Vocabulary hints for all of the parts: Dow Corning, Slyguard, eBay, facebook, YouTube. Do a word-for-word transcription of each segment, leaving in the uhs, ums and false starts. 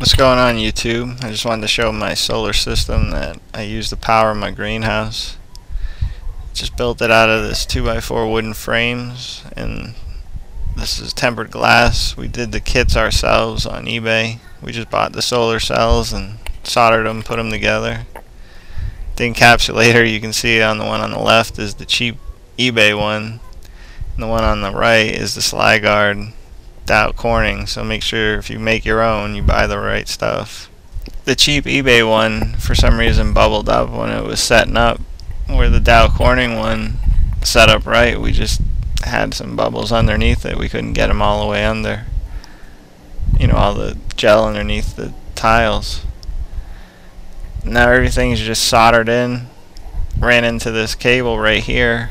What's going on, YouTube? I just wanted to show my solar system that I use to power my greenhouse. Just built it out of this two by four wooden frames, and this is tempered glass. We did the kits ourselves on eBay. We just bought the solar cells and soldered them, put them together. The encapsulator, you can see on the one on the left is the cheap eBay one, and the one on the right is the Slyguard Dow Corning. So make sure if you make your own, you buy the right stuff. The cheap eBay one for some reason bubbled up when it was setting up, where the Dow Corning one set up right. We just had some bubbles underneath it. We couldn't get them all the way under, you know, all the gel underneath the tiles. Now everything's just soldered in. Ran into this cable right here.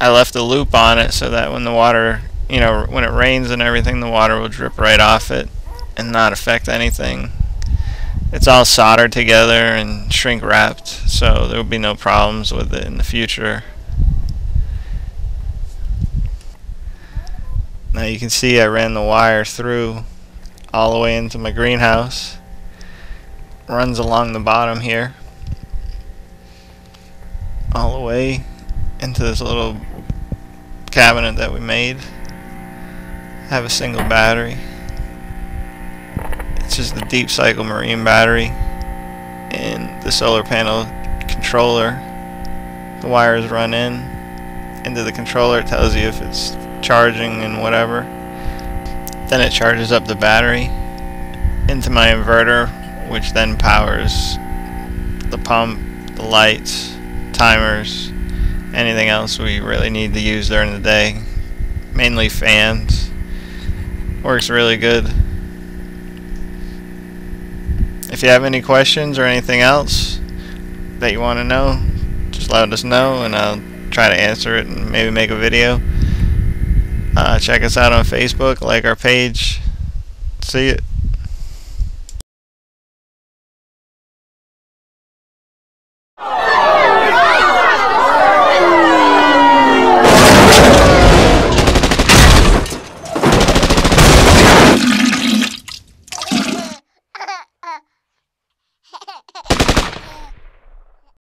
I left a loop on it so that when the water, you know, when it rains and everything, the water will drip right off it and not affect anything. It's all soldered together and shrink wrapped, so there will be no problems with it in the future. Now you can see I ran the wire through all the way into my greenhouse. It runs along the bottom here, all the way into this little cabinet that we made. Have a single battery. It's just the deep cycle marine battery, and the solar panel controller. The wires run in into the controller. It tells you if it's charging and whatever. Then it charges up the battery into my inverter, which then powers the pump, the lights, timers, anything else we really need to use during the day, mainly fans. Works really good. If you have any questions or anything else that you want to know, just let us know and I'll try to answer it and maybe make a video. Uh, check us out on Facebook, like our page. See you.